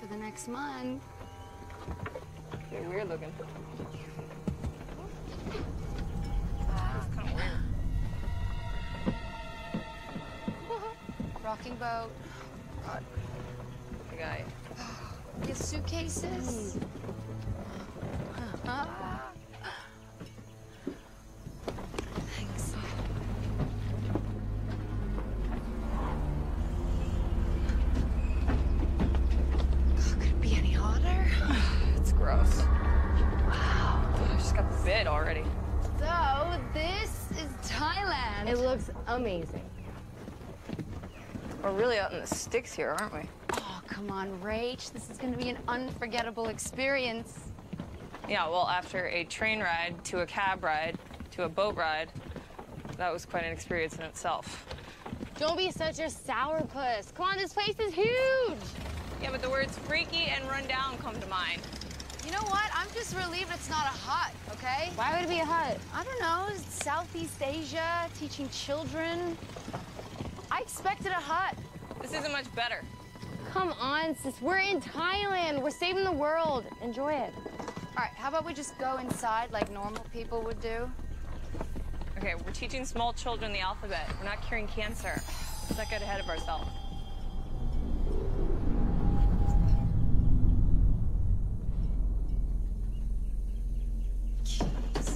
for the next month. They're weird looking. It's kind of weird. Rocking boat. God. The guy. Your suitcases. Thanks. God, could it be any hotter? It's gross. Wow. I just got the bit already. So, this is Thailand. It looks amazing. We're really out in the sticks here, aren't we? Oh, come on, Rach. This is going to be an unforgettable experience. Yeah, well, after a train ride, to a cab ride, to a boat ride, that was quite an experience in itself. Don't be such a sourpuss. Come on, this place is huge. Yeah, but the words freaky and rundown come to mind. You know what? I'm just relieved it's not a hut, okay? Why would it be a hut? I don't know. Southeast Asia, teaching children. I expected a hut. This isn't much better. Come on, sis. We're in Thailand. We're saving the world. Enjoy it. All right, how about we just go inside like normal people would do? Okay, we're teaching small children the alphabet. We're not curing cancer. Let's not get ahead of ourselves. Jeez.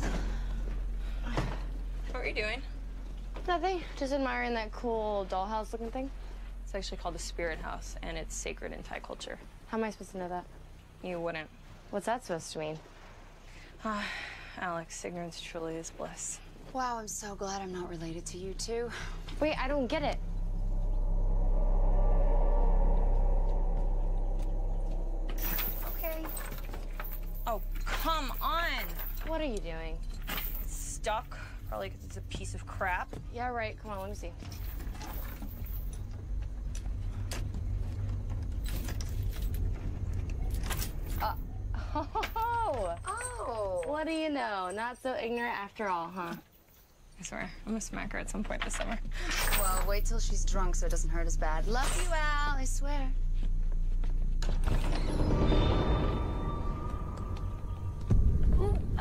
What were you doing? Nothing. Just admiring that cool dollhouse-looking thing. It's actually called the Spirit House, and it's sacred in Thai culture. How am I supposed to know that? You wouldn't. What's that supposed to mean? Alex, ignorance truly is bliss. Wow, I'm so glad I'm not related to you two. Wait, I don't get it. Okay. Oh, come on! What are you doing? It's stuck, probably because it's a piece of crap. Yeah, right. Come on, let me see. Oh! What do you know? Not so ignorant after all, huh? I swear, I'm gonna smack her at some point this summer. Well, wait till she's drunk so it doesn't hurt as bad. Love you, Al, I swear. Ooh,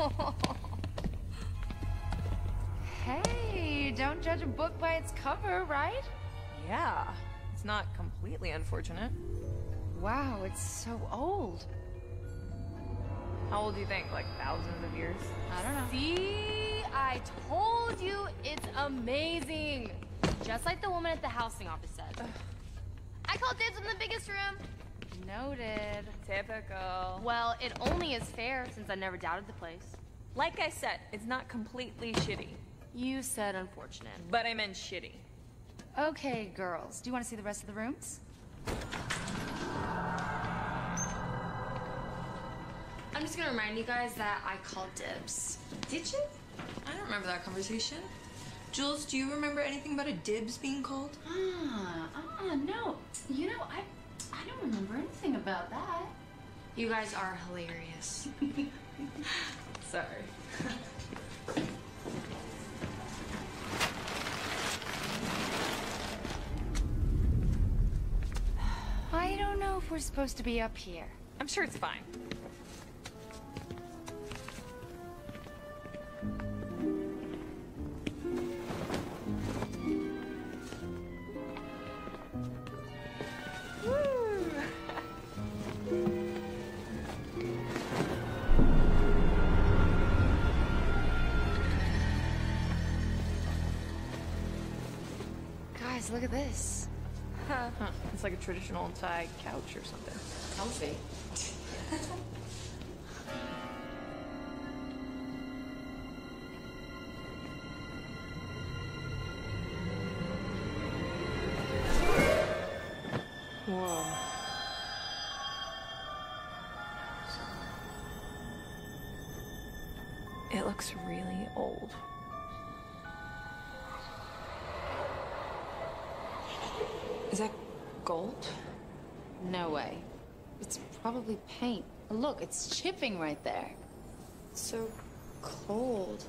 okay. Hey, don't judge a book by its cover, right? Yeah. It's not completely unfortunate. Wow, it's so old. How old do you think? Like thousands of years? I don't know. See? I told you it's amazing. Just like the woman at the housing office said. Ugh. I called dibs in the biggest room. Noted. Typical. Well, it only is fair since I never doubted the place. Like I said, it's not completely shitty. You said unfortunate. But I meant shitty. Okay, girls, do you want to see the rest of the rooms? I'm just gonna remind you guys that I called dibs. Did you? I don't remember that conversation. Jules, do you remember anything about a dibs being called? No. You know, I don't remember anything about that. You guys are hilarious. Sorry. I don't know if we're supposed to be up here. I'm sure it's fine. Guys, look at this. Huh. It's like a traditional Thai couch or something. Comfy. Whoa. It looks really old. Is that gold? No way. It's probably paint. Look, it's chipping right there. It's so cold.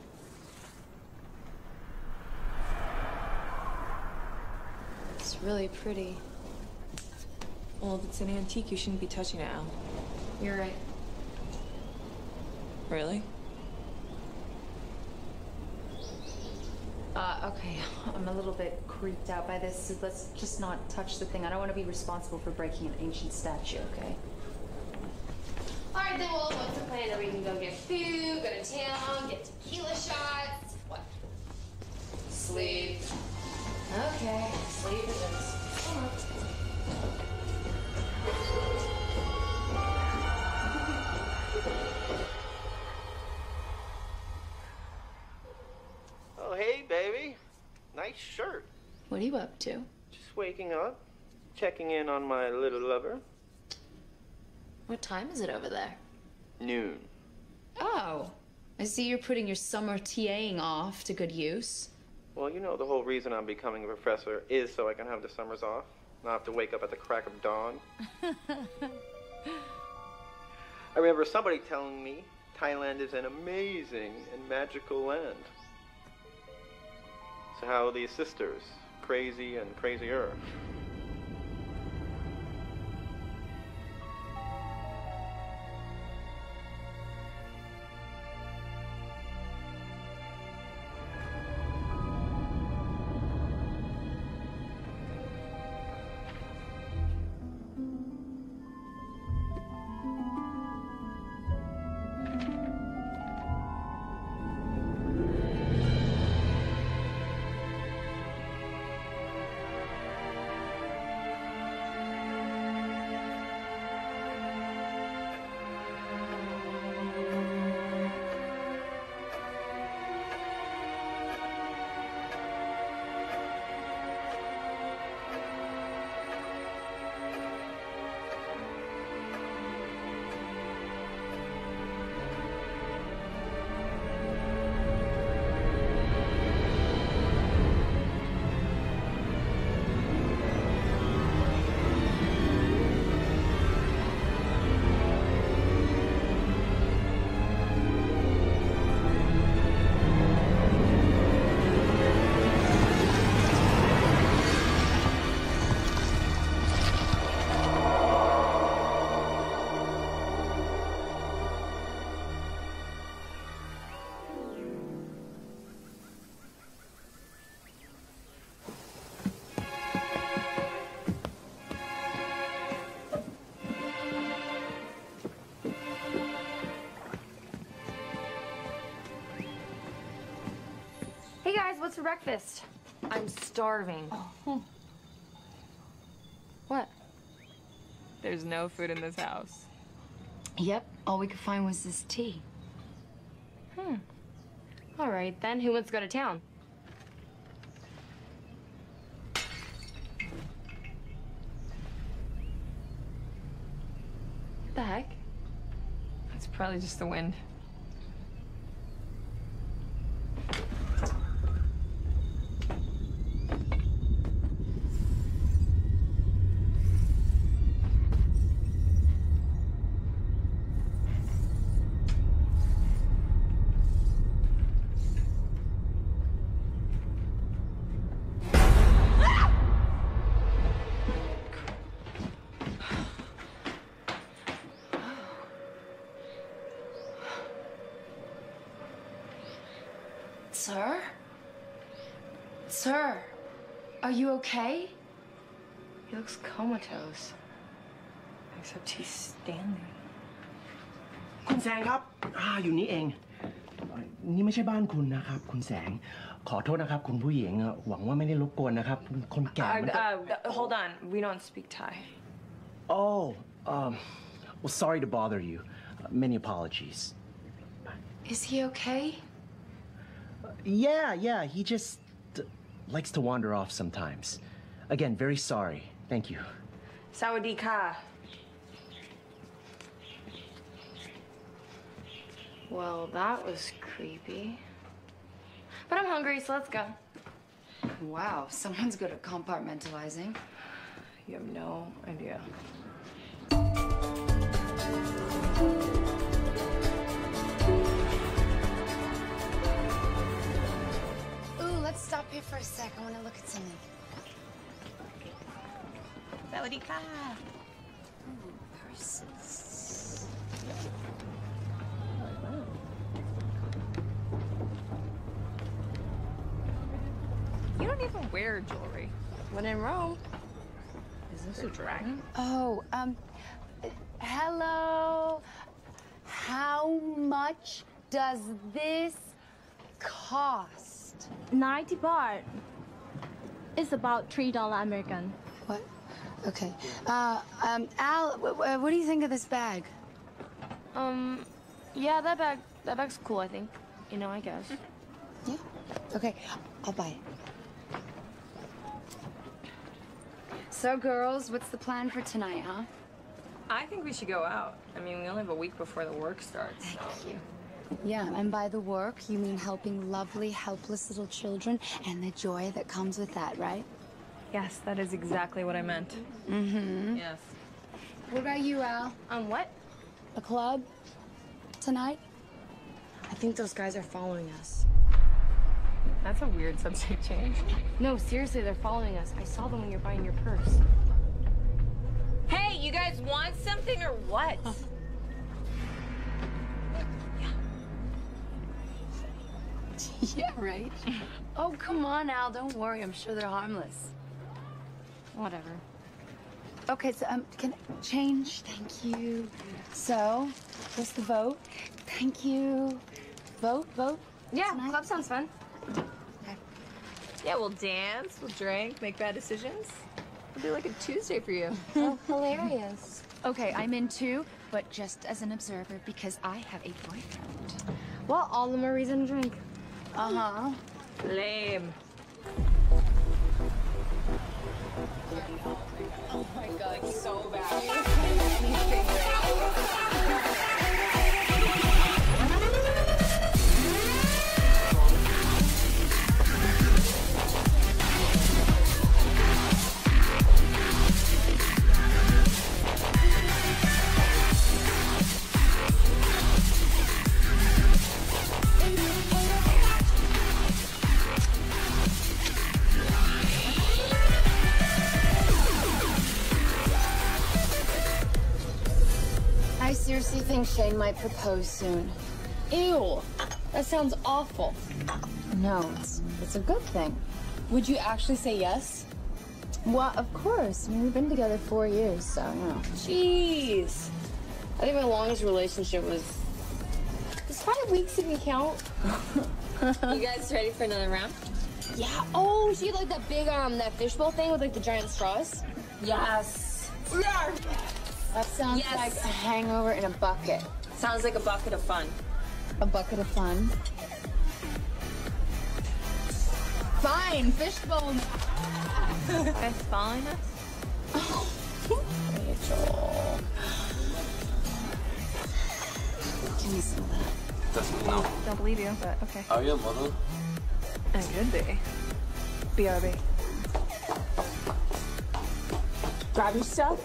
really pretty. Well, if it's an antique, you shouldn't be touching it, Al. You're right. Really? Okay, I'm a little bit creeped out by this, so let's just not touch the thing. I don't want to be responsible for breaking an ancient statue, okay? All right, then we'll what's the plan? That we can go get food, go to town, get tequila shots, what? Sleep. Okay, sleep is Oh, hey, baby. Nice shirt. What are you up to? Just waking up, checking in on my little lover. What time is it over there? Noon. Oh, I see you're putting your summer TAing off to good use. Well, you know the whole reason I'm becoming a professor is so I can have the summers off, not have to wake up at the crack of dawn. I remember somebody telling me Thailand is an amazing and magical land. So how are these sisters, crazy and crazier? What's for breakfast? I'm starving. Oh. What? There's no food in this house. Yep, all we could find was this tea. Hmm. All right, then who wants to go to town? What the heck? That's probably just the wind. Sir, are you okay? He looks comatose. Except he's standing. คุณแสงครับ อยู่นี่เอง นี่ไม่ใช่บ้านคุณนะครับ คุณแสง ขอโทษนะครับ คุณผู้หญิง หวังว่าไม่ได้รบกวนนะครับ คนแก่มัน Hold on, we don't speak Thai. Oh, well, sorry to bother you. Many apologies. Is he okay? Yeah, he just likes to wander off sometimes. Again, very sorry. Thank you. Sawadee ka. Well, that was creepy. But I'm hungry, so let's go. Wow, someone's good at compartmentalizing. You have no idea. Stop here for a sec. I want to look at something. Sawadika. Purses. You don't even wear jewelry. When in Rome. Is this a dragon? Oh, hello. How much does this cost? 90 baht. It's about $3 American. What? Okay. Al, what do you think of this bag? Yeah, that bag's cool, I think. You know, I guess. Yeah. Okay, I'll buy it. So, girls, what's the plan for tonight, huh? I think we should go out. I mean, we only have a week before the work starts. So. Thank you. Yeah, and by the work, you mean helping lovely, helpless little children and the joy that comes with that, right? Yes, that is exactly what I meant. Mm-hmm. Yes. What about you, Al? What? The club? Tonight? I think those guys are following us. That's a weird subject change. No, seriously, they're following us. I saw them when you're buying your purse. Hey, you guys want something or what? Huh. Yeah, right? Oh, come on, Al. Don't worry. I'm sure they're harmless. Whatever. Okay, so can I change? Thank you. So, what's the vote? Thank you. Vote? Yeah, tonight? Club sounds fun. Okay. Yeah, we'll dance, we'll drink, make bad decisions. It'll be like a Tuesday for you. Oh, hilarious. Okay, I'm in too, but just as an observer, because I have a boyfriend. Well, all the more reason to drink. Uh-huh. Lame. Oh my God, it's so bad. I think Shane might propose soon. Ew, that sounds awful. No, it's a good thing. Would you actually say yes? Well, of course. I mean, we've been together 4 years, so no. Jeez. I think my longest relationship was 5 weeks if you count. You guys ready for another round? Yeah. Oh, she had like that big that fishbowl thing with like the giant straws. Yes. Yeah. That sounds like a hangover in a bucket. Sounds like a bucket of fun. A bucket of fun? Fine, fishbone. Are you guys following us? Oh. Rachel. Give me some of that. Definitely no. Don't believe you, but okay. Are you a model? I could be. BRB. Grab your stuff.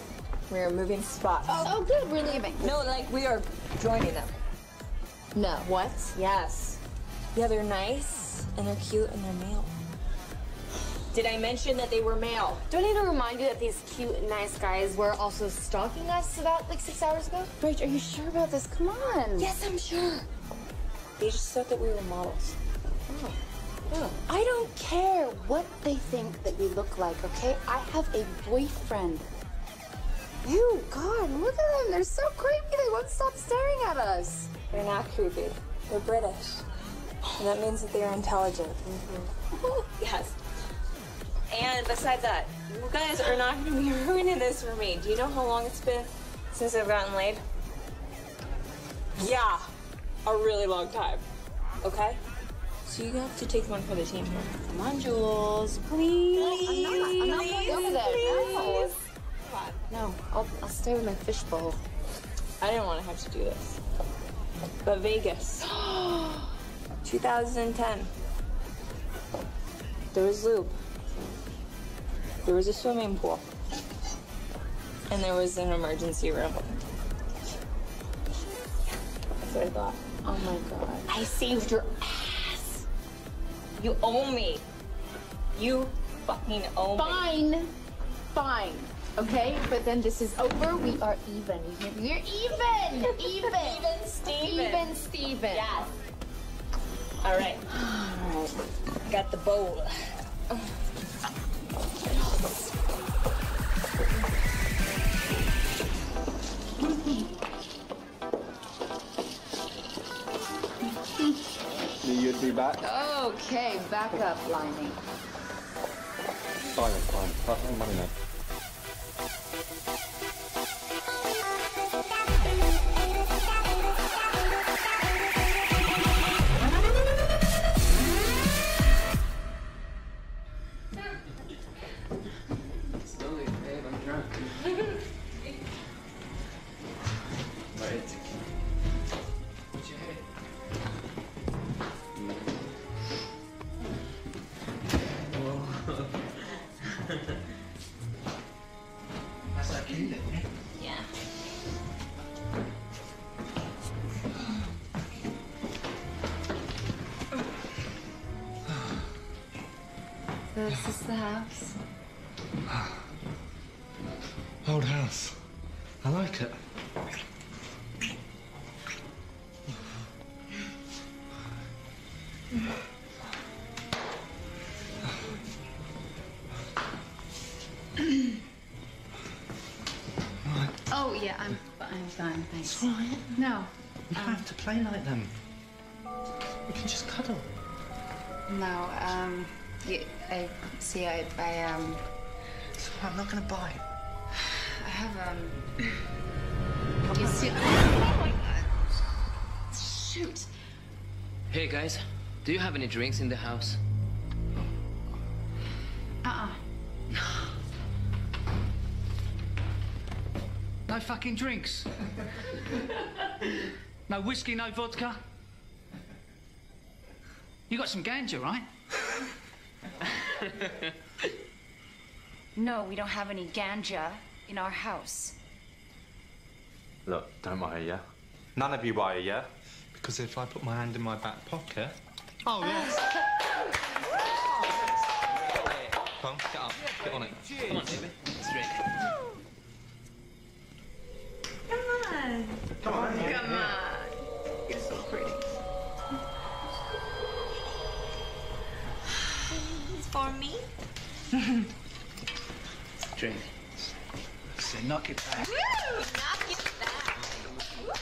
We are moving spots. Oh, good, we're leaving. No, like, we are joining them. No. What? Yes. Yeah, they're nice, and they're cute, and they're male. Did I mention that they were male? Do I need to remind you that these cute and nice guys were also stalking us about, like, 6 hours ago? Rach, are you sure about this? Come on. Yes, I'm sure. They just thought that we were models. Oh. Oh. I don't care what they think that we look like, okay? I have a boyfriend. Ew, God, look at them. They're so creepy. They won't stop staring at us. They're not creepy. They're British. And that means that they are intelligent. Mm-hmm. Yes. And besides that, you guys are not going to be ruining this for me. Do you know how long it's been since I've gotten laid? Yeah, a really long time. Okay? So you have to take one for the team here. Come on, Jules. Please. I'm not going over there. Please. No. No, I'll stay with my fishbowl. I didn't want to have to do this. But Vegas. 2010. There was lube. There was a swimming pool. And there was an emergency room. That's what I thought. Oh my God. I saved your ass. You owe me. You fucking owe me. Fine. Okay, but then this is over. We are even. We're even! Even! Even Steven. Even Steven. Yes. Alright. Alright. Got the bowl. You'd be back. Okay, back up, Liney. Fine, fine. Pass on money now. Slowly, babe, I'm drunk. Right. What's your head? That's like in there, man. Yeah. This is the house. Old house. I like it. Oh, yeah, I'm fine, thanks. It's all right. No. You don't have to play like them. You can just cuddle. No, I see, I. So I'm not going to bite. I have, You see... Oh, my God. Shoot. Hey, guys. Do you have any drinks in the house? No fucking drinks. No whiskey, no vodka. You got some ganja, right? No, we don't have any ganja in our house. Look, don't worry, yeah? None of you worry, yeah? Because if I put my hand in my back pocket... Oh, yes. Come on, get up. Get on it. Come on, baby. Let's drink. Come on. Come on. Come on. You're so pretty. It's for me. Let's drink. So knock it back. Woo! Knock it back. Woo.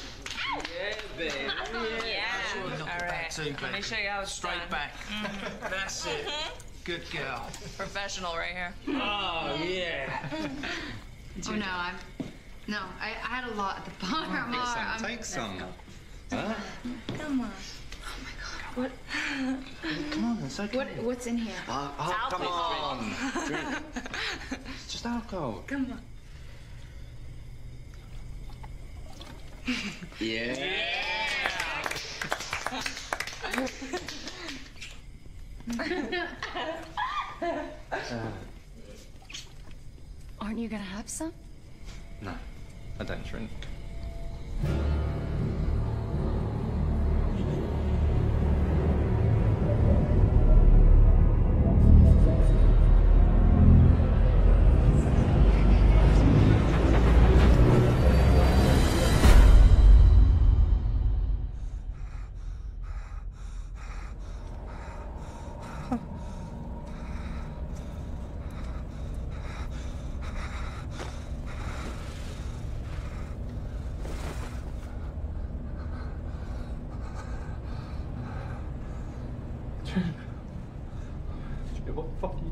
Yeah, baby. Yeah. Yeah. Knock it back too, baby. Let me show you how it's straight done. Back. Mm-hmm. That's it. Good girl. Professional right here. Oh, yeah. Oh, no, I had a lot at the bar. Oh, take some. Huh? Come on. Oh, my God. What? Come on, it's okay. What's in here? Oh, come on. Drink. It's just alcohol. Come on. Yeah. Yeah. Aren't you gonna have some? No, I don't drink.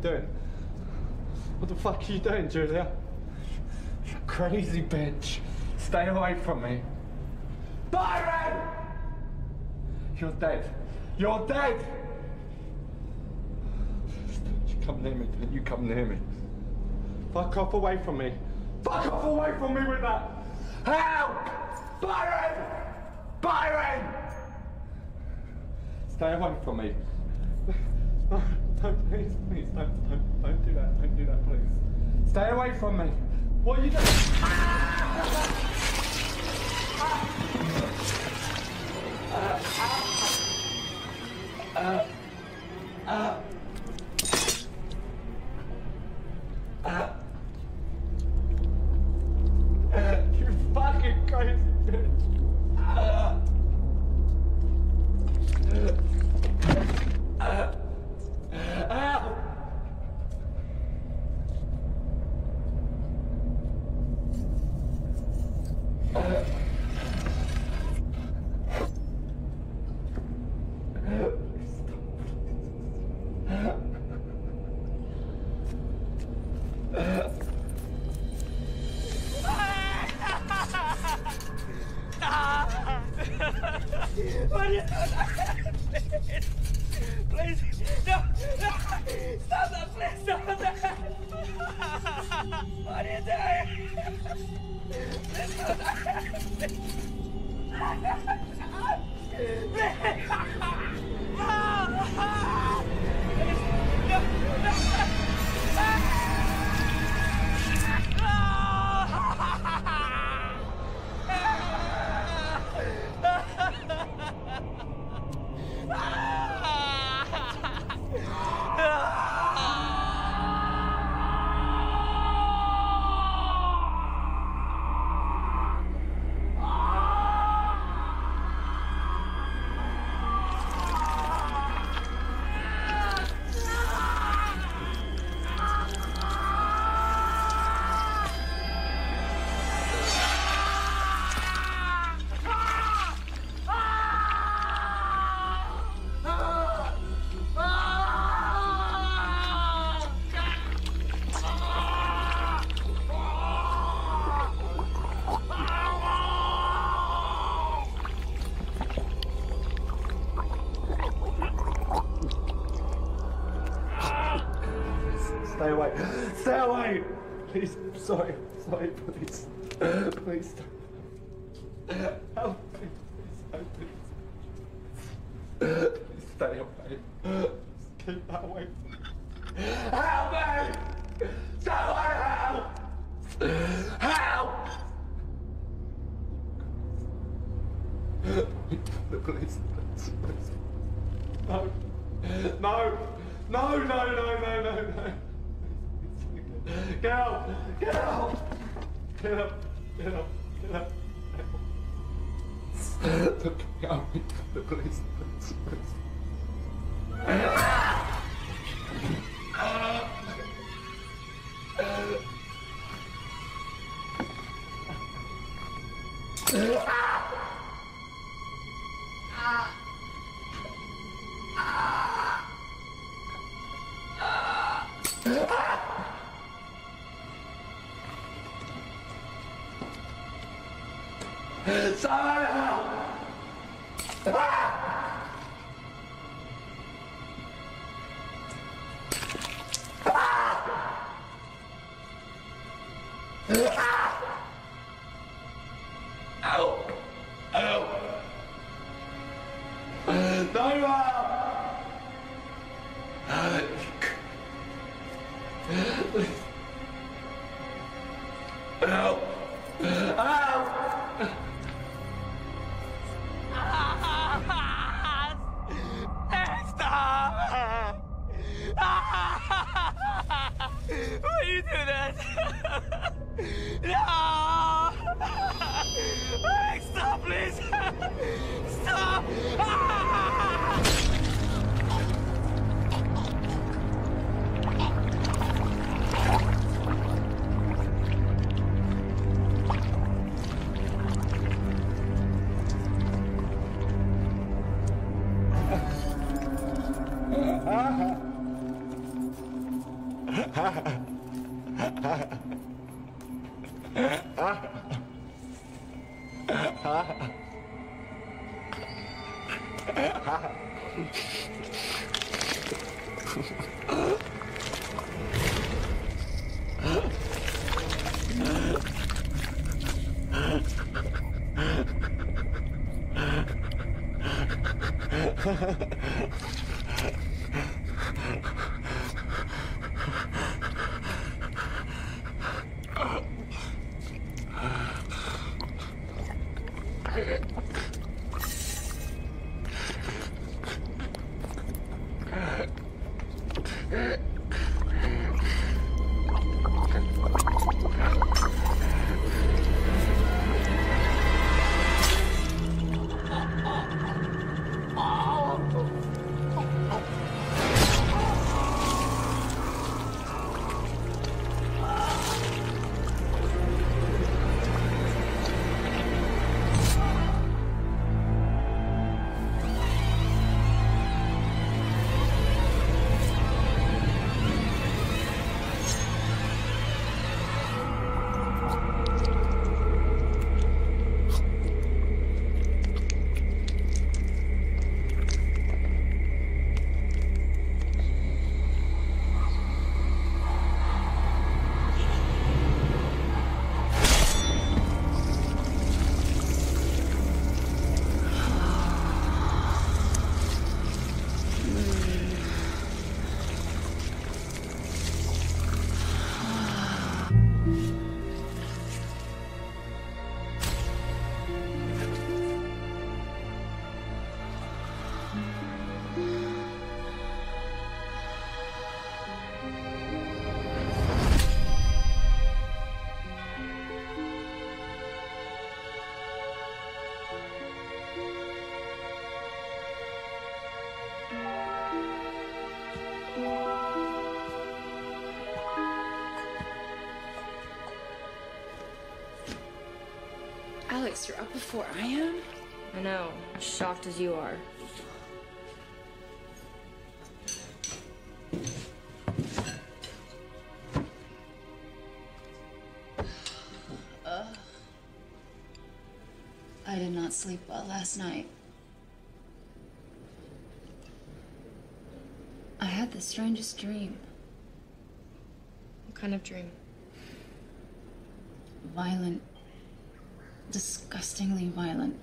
What the fuck are you doing? What the fuck are you doing, Julia? You crazy bitch. Stay away from me. Byron! You're dead. You're dead! Don't you come near me. Don't you come near me. Fuck off away from me. Fuck off away from me with that! Help! Byron! Byron! Stay away from me. Don't, please, please, don't do that. Don't do that, please. Stay away from me. What are you doing? Stay away. Stay away! Please, sorry, sorry, please. Please stay. Help me, please, please. Please stay away. Just keep that away. Help me! Stay away, help! Help! Please, please, please. No. No! No, no, no, no, no, no! Get out! Get out! Get up! Get up! Get up! Get up! The police! The police! guys are up before I am? I know. As shocked as you are. I did not sleep well last night. I had the strangest dream. What kind of dream? Violent. Disgustingly violent.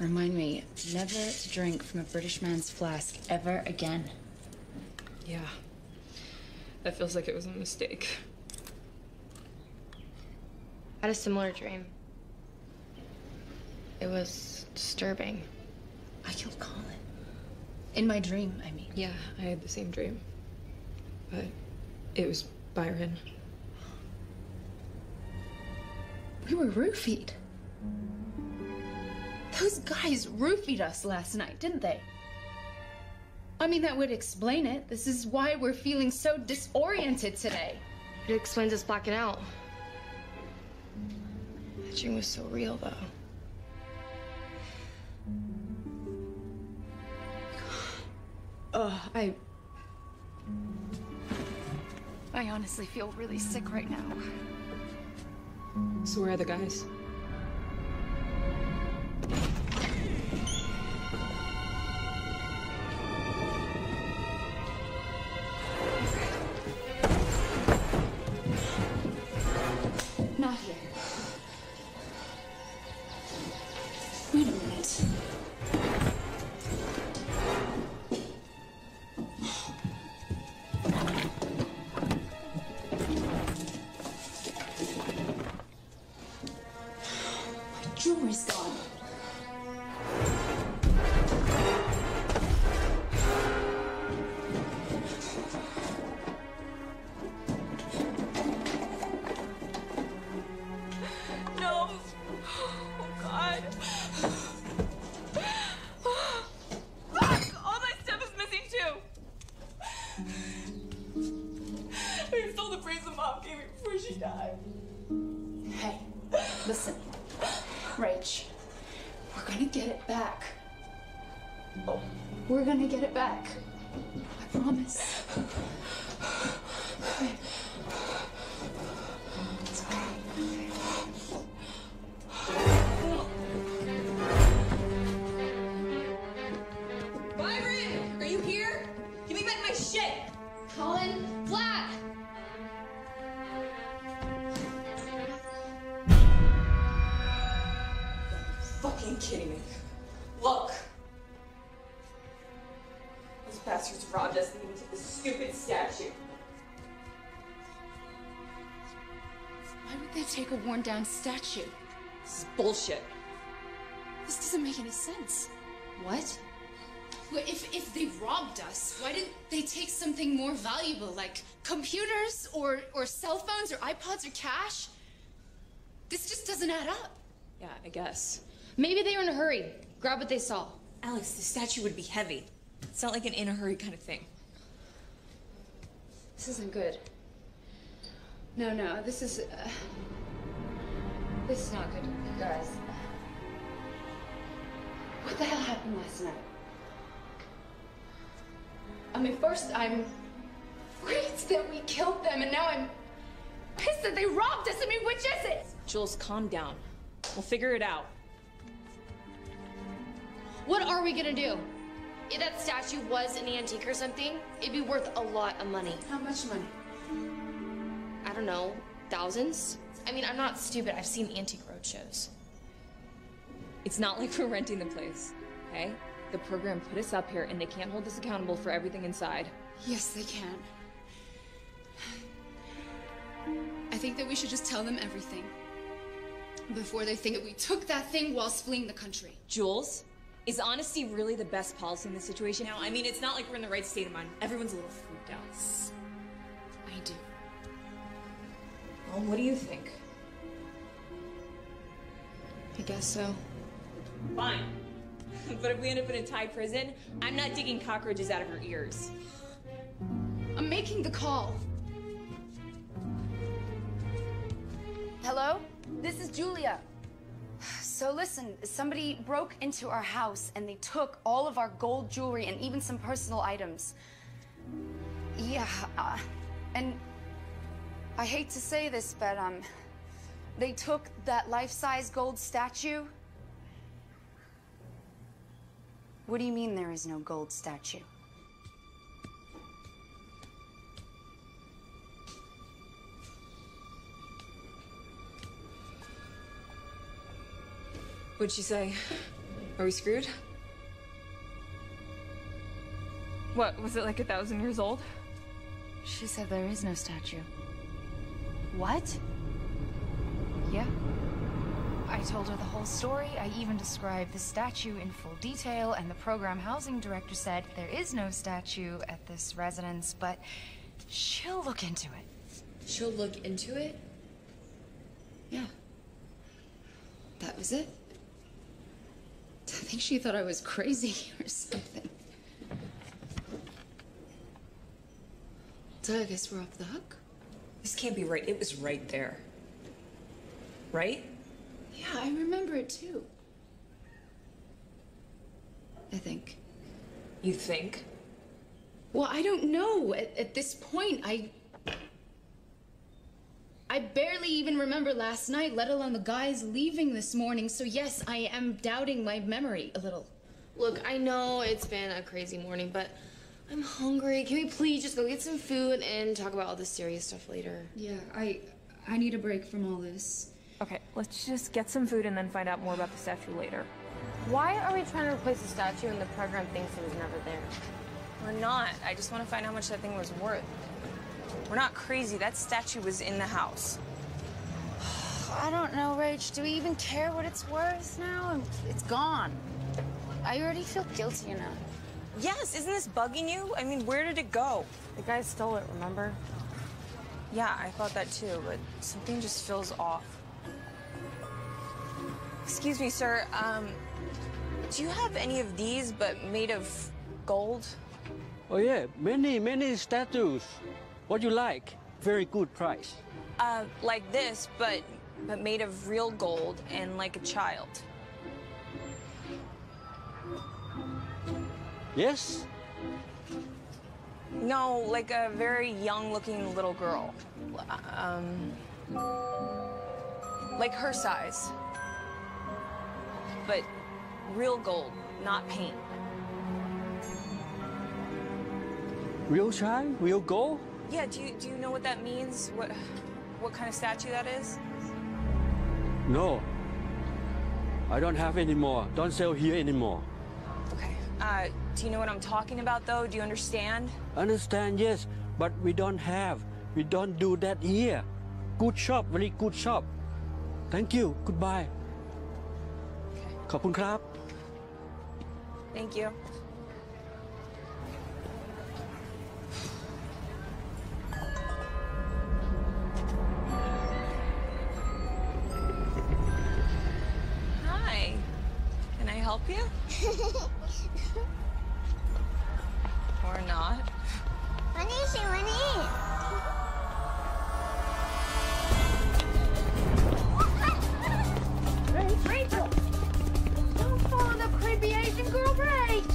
Remind me, never to drink from a British man's flask ever again. Yeah. That feels like it was a mistake. I had a similar dream. It was disturbing. I killed Colin. In my dream, I mean. Yeah, I had the same dream. But it was Byron. We were roofied. Those guys roofied us last night, didn't they? I mean, that would explain it. This is why we're feeling so disoriented today. It explains us blacking out. The dream was so real, though. I honestly feel really sick right now. So where are the guys? Down statue. This is bullshit. This doesn't make any sense. What? Well, if they robbed us, why didn't they take something more valuable, like computers or cell phones or iPods or cash? This just doesn't add up. Yeah, I guess. Maybe they were in a hurry. Grab what they saw. Alex, the statue would be heavy. It's not like an in a hurry kind of thing. This isn't good. No, this is... This is not good, guys. What the hell happened last night? I mean, first I'm pissed that we killed them, and now I'm pissed that they robbed us. I mean, which is it? Jules, calm down. We'll figure it out. What are we gonna do? If that statue was an antique or something, it'd be worth a lot of money. How much money? I don't know. Thousands? I mean, I'm not stupid. I've seen antique roadshows. It's not like we're renting the place, okay? The program put us up here, and they can't hold us accountable for everything inside. Yes, they can. I think that we should just tell them everything before they think that we took that thing while fleeing the country. Jules, is honesty really the best policy in this situation now? I mean, it's not like we're in the right state of mind. Everyone's a little freaked out. I do. Well, what do you think? I guess so. Fine. But if we end up in a Thai prison, I'm not digging cockroaches out of her ears. I'm making the call. Hello? This is Julia. So listen, somebody broke into our house and they took all of our gold jewelry and even some personal items. Yeah, and I hate to say this, but they took that life-size gold statue. What do you mean there is no gold statue? What'd she say? Are we screwed? What, was it like 1,000 years old? She said there is no statue. What? Yeah. I told her the whole story. I even described the statue in full detail, and the program housing director said there is no statue at this residence, but she'll look into it. She'll look into it? Yeah. That was it? I think she thought I was crazy or something. So I guess we're off the hook. This can't be right. It was right there. Right? Yeah, I remember it too. I think. You think? Well, I don't know. At this point, I barely even remember last night, let alone the guys leaving this morning. So yes, I am doubting my memory a little. Look, I know it's been a crazy morning, but I'm hungry. Can we please just go get some food and talk about all this serious stuff later? Yeah, I need a break from all this. Okay, let's just get some food and then find out more about the statue later. Why are we trying to replace a statue and the program thinks it was never there? We're not. I just want to find how much that thing was worth. We're not crazy. That statue was in the house. I don't know, Rach. Do we even care what it's worth now? It's gone. I already feel guilty enough. Yes, isn't this bugging you? I mean, where did it go? The guy stole it, remember? Yeah, I thought that too, but something just feels off. Excuse me, sir. Do you have any of these but made of gold? Oh, yeah. Many, many statues. What you like? Very good price. Like this, but made of real gold and like a child. Yes? No, like a very young-looking little girl. Like her size. But real gold, not paint. Real shine? Real gold? Yeah, do you know what that means? What kind of statue that is? No. I don't have any more. Don't sell here anymore. Okay. Do you know what I'm talking about, though? Do you understand? Understand, yes. But we don't have. We don't do that here. Good shop, very good shop. Thank you. Goodbye. Okay. ขอบคุณครับ. Thank you. Help you? Or not? Rachel! Don't follow the creepy Asian girl, Rach!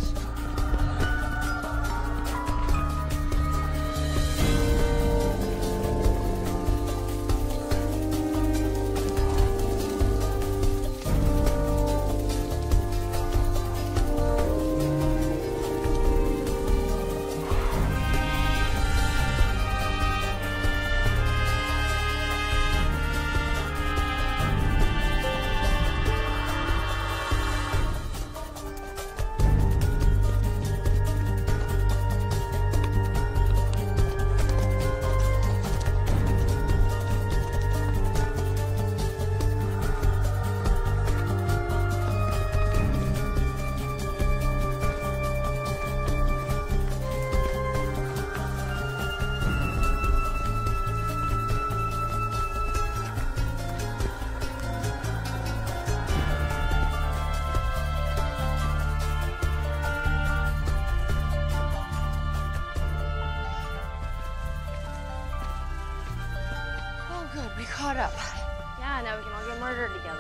harder together.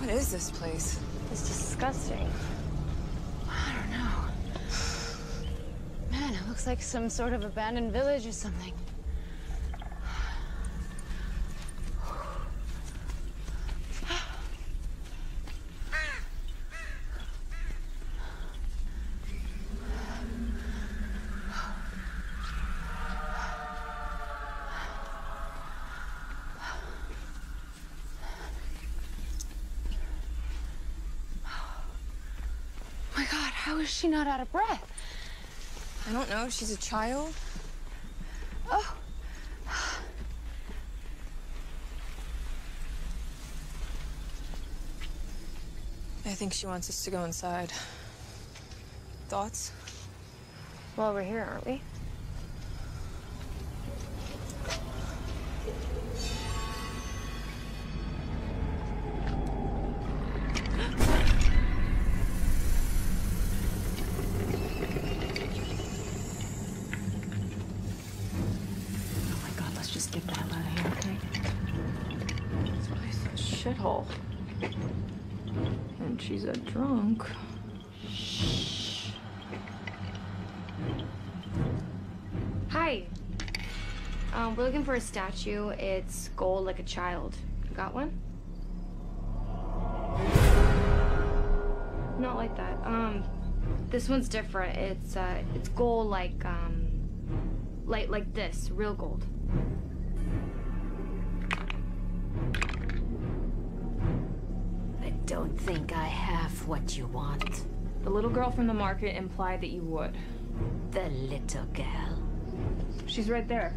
What is this place? It's disgusting. I don't know. Man, it looks like some sort of abandoned village or something. How is she not out of breath? I don't know. She's a child. Oh. I think she wants us to go inside. Thoughts? Well, we're here, aren't we? Shithole. And she's a drunk. Shh. Hi. We're looking for a statue. It's gold like a child. You got one? Not like that. This one's different. It's gold like this, real gold. Don't think I have what you want. The little girl from the market implied that you would. The little girl? She's right there.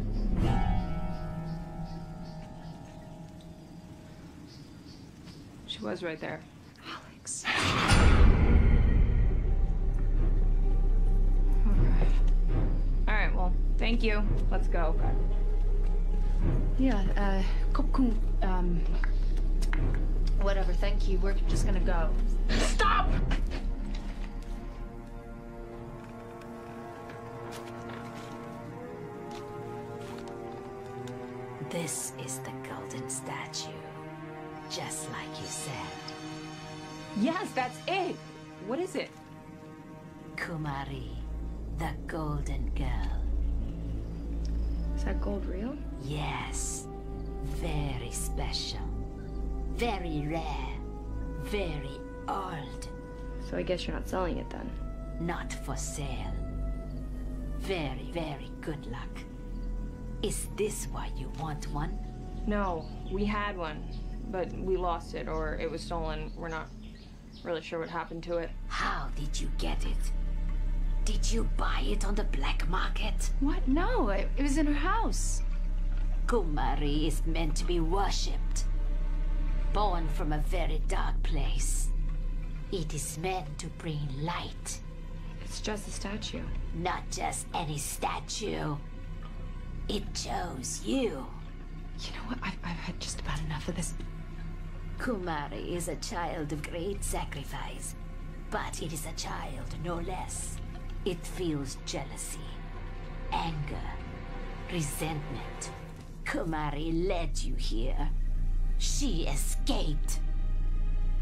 She was right there. Alex. All right. All right, well, thank you. Let's go. Yeah, whatever, thank you. We're just gonna go. Stop! This is the golden statue. Just like you said. Yes, that's it! What is it? Kumari, the golden girl. Is that gold real? Yes. Very special. Very rare, very old. So I guess you're not selling it then? Not for sale. Very, very good luck. Is this why you want one? No, we had one, but we lost it or it was stolen. We're not really sure what happened to it. How did you get it? Did you buy it on the black market? What? No, it was in her house. Kumari is meant to be worshipped. Born from a very dark place. It is meant to bring light. It's just a statue. Not just any statue. It chose you. You know what? I've had just about enough of this. Kumari is a child of great sacrifice. But it is a child, no less. It feels jealousy, anger, resentment. Kumari led you here. She escaped.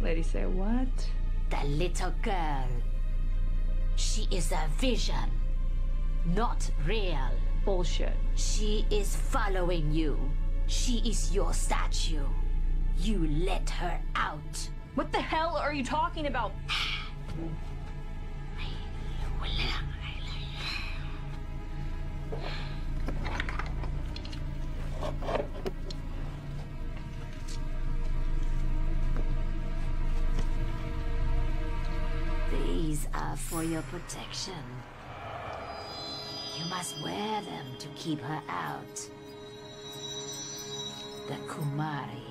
Lady say what? The little girl. She is a vision, not real. Bullshit. She is following you. She is your statue. You let her out. What the hell are you talking about? For your protection. You must wear them to keep her out. The Kumari,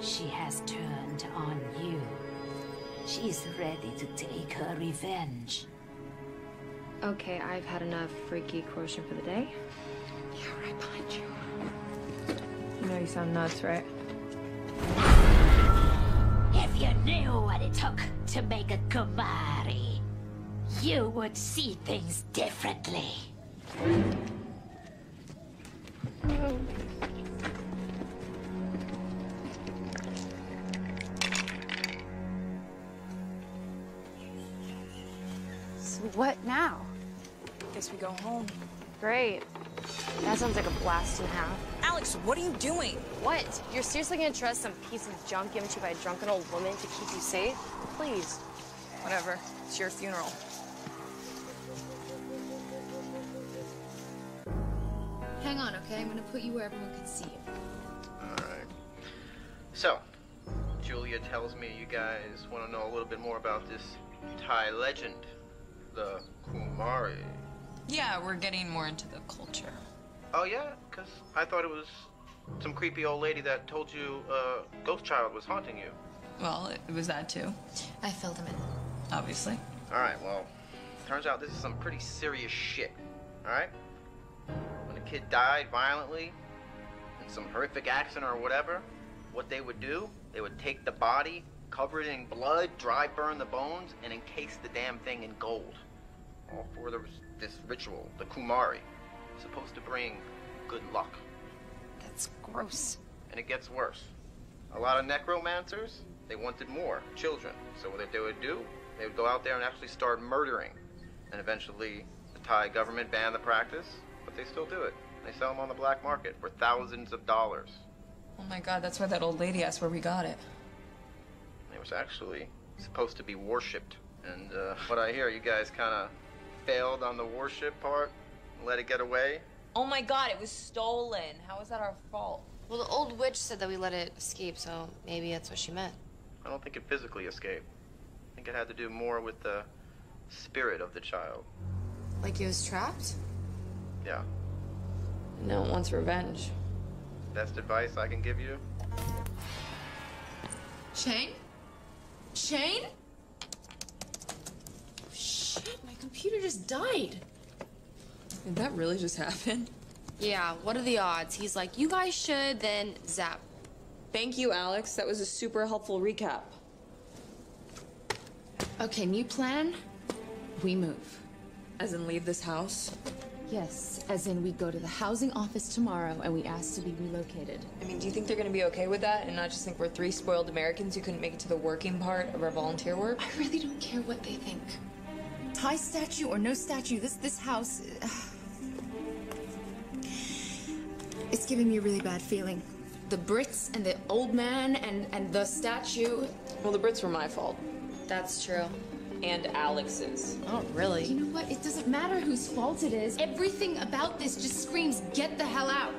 she has turned on you. She is ready to take her revenge. Okay, I've had enough freaky coercion for the day. Yeah, right behind you. You know you sound nuts, right? If you knew what it took to make a Kumari, you would see things differently. So what now? Guess we go home. Great. That sounds like a blast in half. Alex, what are you doing? What? You're seriously gonna trust some piece of junk given to you by a drunken old woman to keep you safe? Please. Whatever. It's your funeral. Hang on, okay? I'm gonna put you where everyone can see you. Alright. So, Julia tells me you guys want to know a little bit more about this Thai legend, the Kumari. Yeah, we're getting more into the culture. Oh, yeah? Because I thought it was some creepy old lady that told you a ghost child was haunting you. Well, it was that, too. I filled him in. Obviously. All right, well, turns out this is some pretty serious shit, all right? When a kid died violently in some horrific accident or whatever, what they would do, they would take the body, cover it in blood, dry burn the bones, and encase the damn thing in gold. All for this ritual, the Kumari. Supposed to bring good luck. That's gross. And it gets worse. A lot of necromancers, they wanted more children. So what they would do, they would go out there and actually start murdering. And eventually, the Thai government banned the practice, but they still do it. They sell them on the black market for thousands of dollars. Oh my God, that's why that old lady asked where we got it. It was actually supposed to be worshipped. And what I hear, you guys kind of failed on the worship part. Let it get away? Oh my God, it was stolen. How is that our fault? Well, the old witch said that we let it escape, so maybe that's what she meant. I don't think it physically escaped. I think it had to do more with the spirit of the child. Like it was trapped? Yeah. No, it wants revenge. Best advice I can give you? Shane? Shane? Oh, shit, my computer just died. Did that really just happen? Yeah, what are the odds? He's like, you guys should, then zap. Thank you, Alex. That was a super helpful recap. Okay, new plan. We move. As in leave this house? Yes, as in we go to the housing office tomorrow and we ask to be relocated. I mean, do you think they're gonna be okay with that and not just think we're three spoiled Americans who couldn't make it to the working part of our volunteer work? I really don't care what they think. Thai statue or no statue, this house... It's giving me a really bad feeling. The Brits and the old man and the statue. Well, the Brits were my fault. That's true. And Alex's. Oh, really? You know what? It doesn't matter whose fault it is. Everything about this just screams, get the hell out.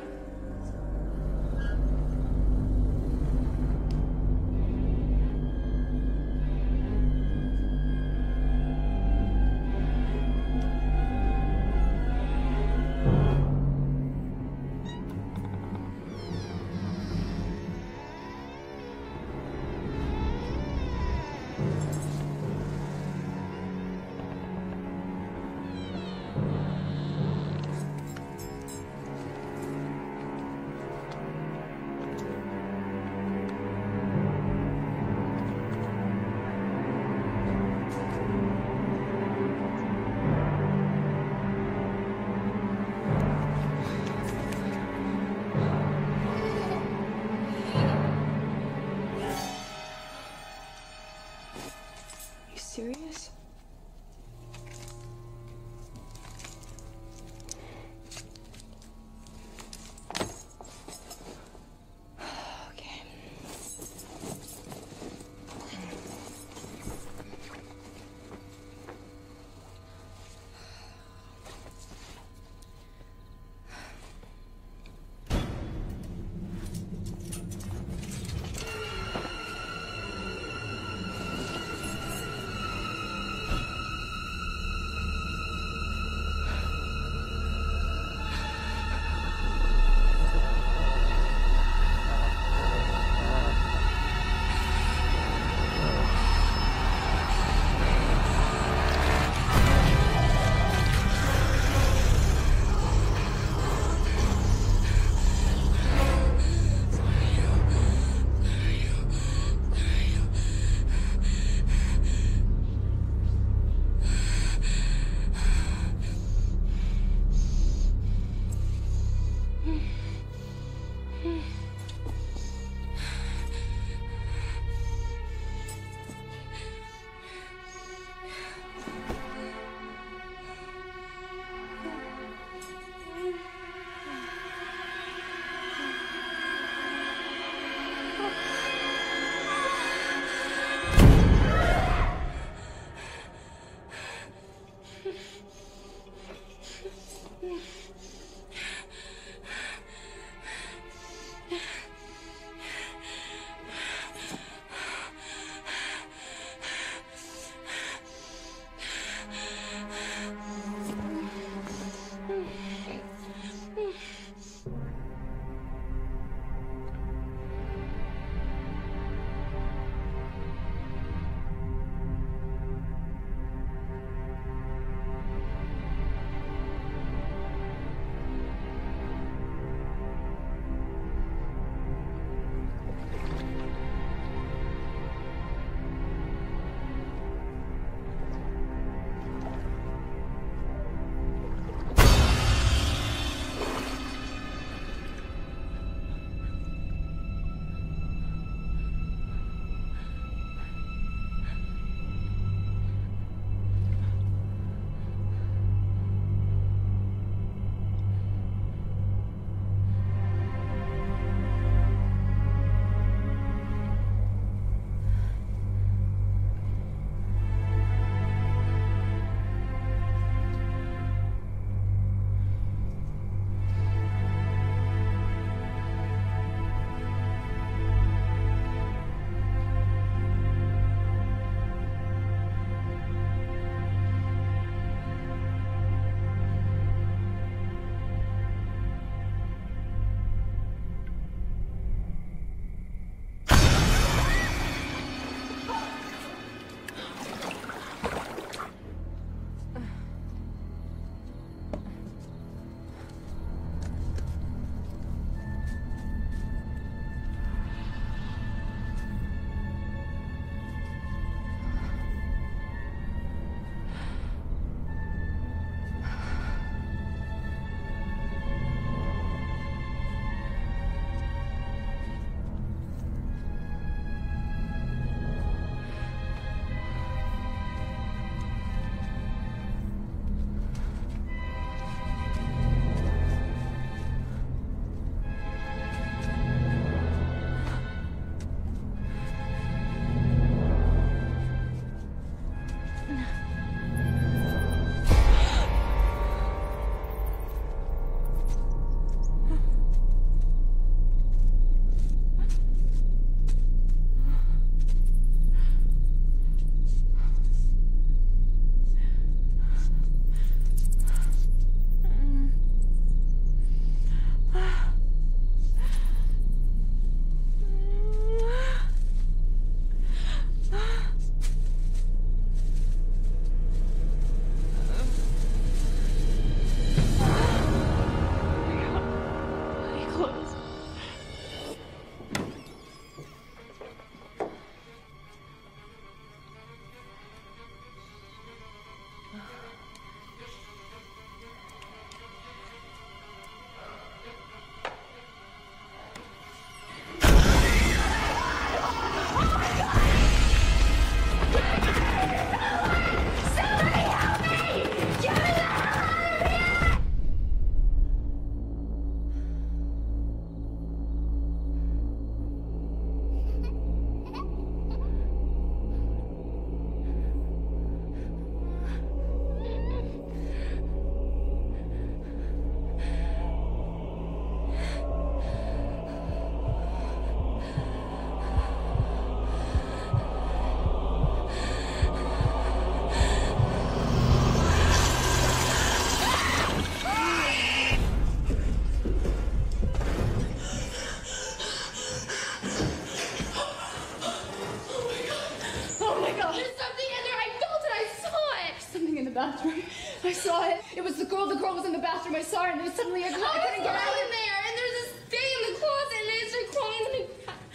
after my star, and then suddenly I couldn't get out of there, and there's this thing in the closet, and it started crawling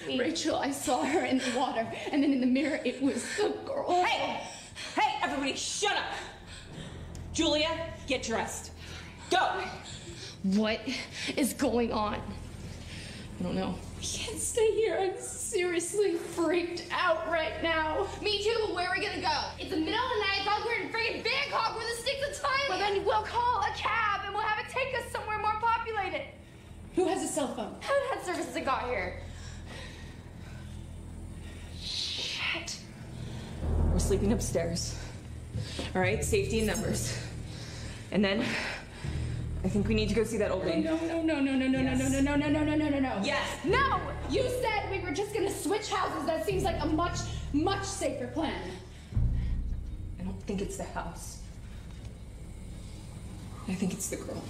in me. Rachel, I saw her in the water, and then in the mirror, it was the girl. Hey! Hey, everybody, shut up! Julia, get dressed. Go! What is going on? I don't know. I can't stay here. I'm seriously freaked out right now. Me too, but where are we gonna go? It's the middle of the night. I thought we were in freaking Bangkok. We're the sticks of Thailand. Well, then we'll call a cab and we'll have it take us somewhere more populated. Who has a cell phone? I haven't had service since I got here. Shit. We're sleeping upstairs. All right, safety in numbers. And then I think we need to go see that old lady. No. Yes. No! You said we were just gonna switch houses. That seems like a much, much safer plan. I don't think it's the house. I think it's the girl.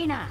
China.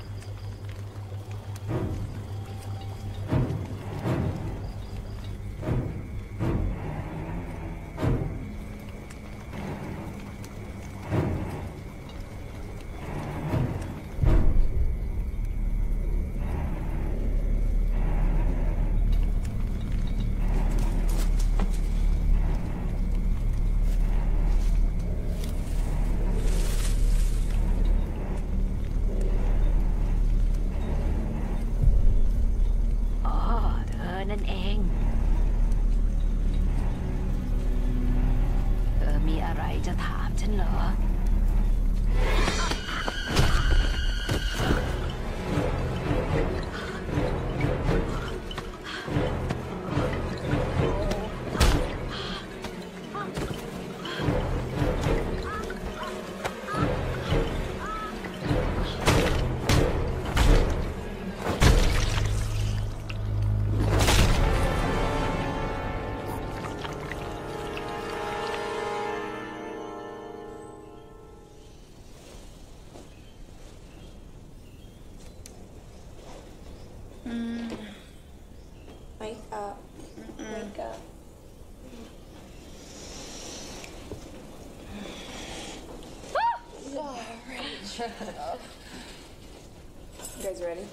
You guys ready?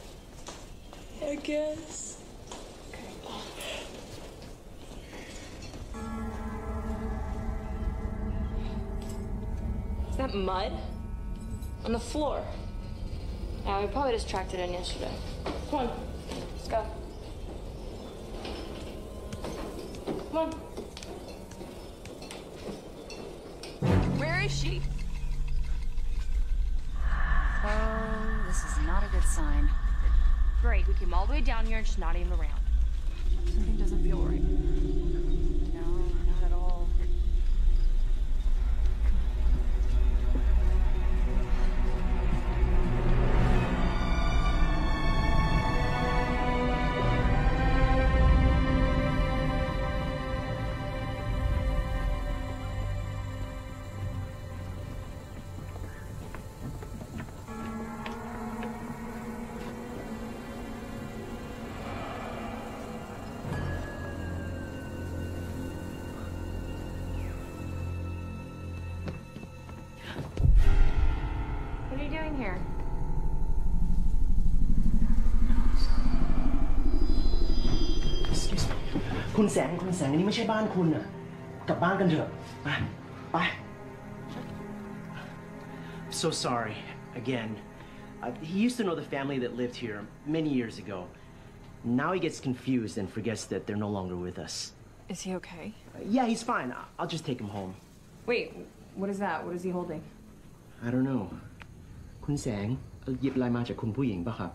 I guess. Okay. Is that mud? On the floor. Yeah, we probably just tracked it in yesterday. Come on. Let's go. Come on. Where is she? This is not a good sign. Great, we came all the way down here and she's not even around. Something doesn't feel right. No, not at all. Kun Sang, นี่ไม่ใช่บ้านคุณน่ะ กลับบ้านกันเถอะ ไป I'm so sorry again. He used to know the family that lived here many years ago. Now he gets confused and forgets that they're no longer with us. Is he okay? Yeah, he's fine. I'll just take him home. Wait, what is that? What is he holding? I don't know. Kun Sang, yip lai ma jak kun pu ying ba khap?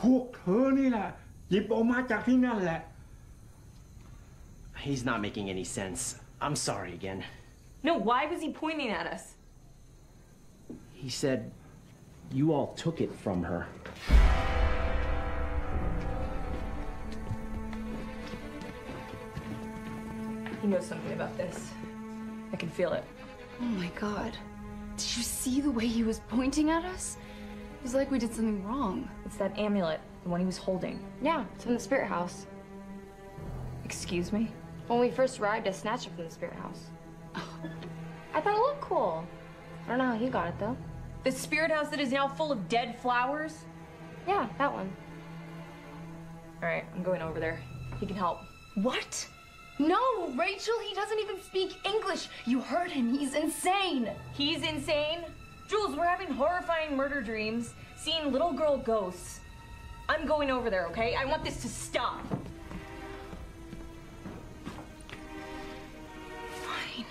Phuk her ni la, yip o ma jak thi nan la. He's not making any sense. I'm sorry again. No, why was he pointing at us? He said, you all took it from her. He knows something about this. I can feel it. Oh my God. Did you see the way he was pointing at us? It was like we did something wrong. It's that amulet, the one he was holding. Yeah, it's from the spirit house. Excuse me? When we first arrived, I snatched it from the spirit house. Oh. I thought it looked cool. I don't know how he got it, though. The spirit house that is now full of dead flowers? Yeah, that one. All right, I'm going over there. He can help. What? No, Rachel, he doesn't even speak English. You heard him, he's insane. He's insane? Jules, we're having horrifying murder dreams, seeing little girl ghosts. I'm going over there, okay? I want this to stop. Fine.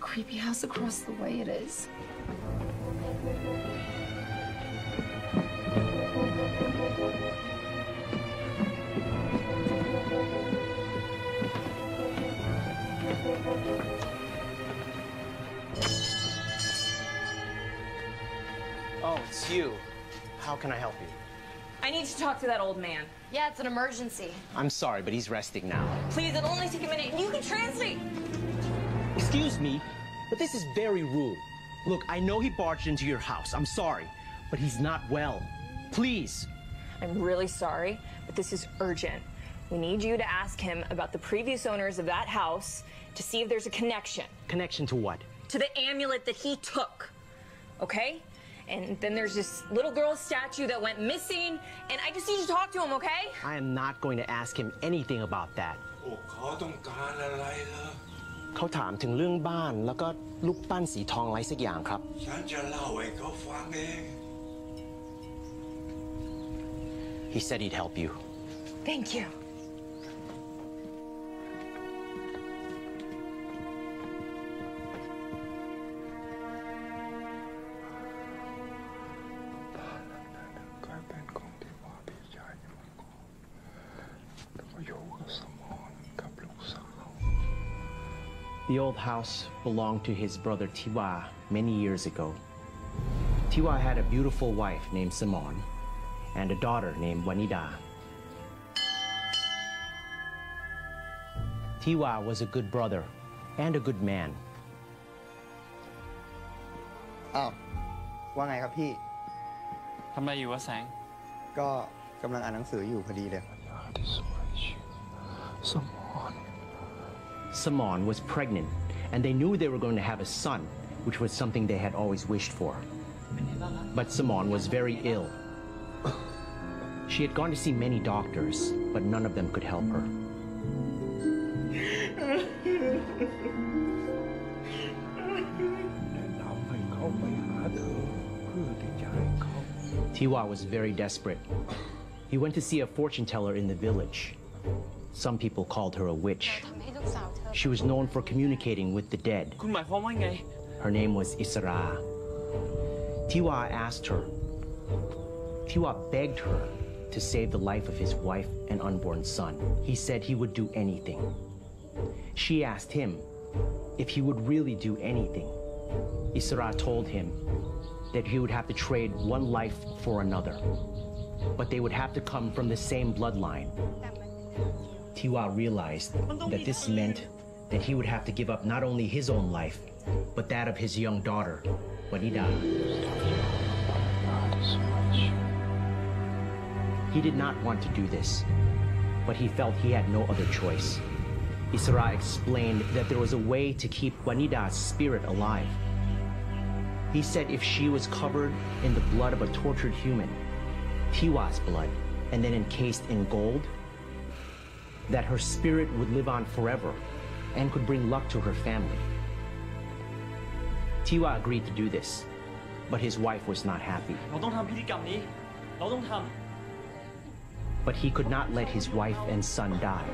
Creepy house across the way it is. Oh, it's you. How can I help you? I need to talk to that old man. Yeah, it's an emergency. I'm sorry, but he's resting now. Please, it'll only take a minute, and you can translate. Excuse me, but this is very rude. Look, I know he barged into your house. I'm sorry, but he's not well. Please. I'm really sorry, but this is urgent. We need you to ask him about the previous owners of that house to see if there's a connection. Connection to what? To the amulet that he took, okay? And then there's this little girl statue that went missing, and I just need you to talk to him, okay? I am not going to ask him anything about that. He said he'd help you. Thank you. The old house belonged to his brother Tiwa many years ago. Tiwa had a beautiful wife named Simone and a daughter named Wanida. Tiwa was a good brother and a good man. Oh, what are you doing? Why are you here? I'm reading a book. Simone was pregnant, and they knew they were going to have a son, which was something they had always wished for. But Simone was very ill. She had gone to see many doctors, but none of them could help her. Tiwa was very desperate. He went to see a fortune teller in the village. Some people called her a witch. She was known for communicating with the dead. Her name was Isra. Tiwa asked her. Tiwa begged her to save the life of his wife and unborn son. He said he would do anything. She asked him if he would really do anything. Isra told him that he would have to trade one life for another, but they would have to come from the same bloodline. Tiwa realized that this meant that he would have to give up not only his own life, but that of his young daughter, Wanida. He did not want to do this, but he felt he had no other choice. Isra explained that there was a way to keep Wanida's spirit alive. He said if she was covered in the blood of a tortured human, Tiwa's blood, and then encased in gold, that her spirit would live on forever and could bring luck to her family. Tiwa agreed to do this, but his wife was not happy. But he could not let his wife and son die.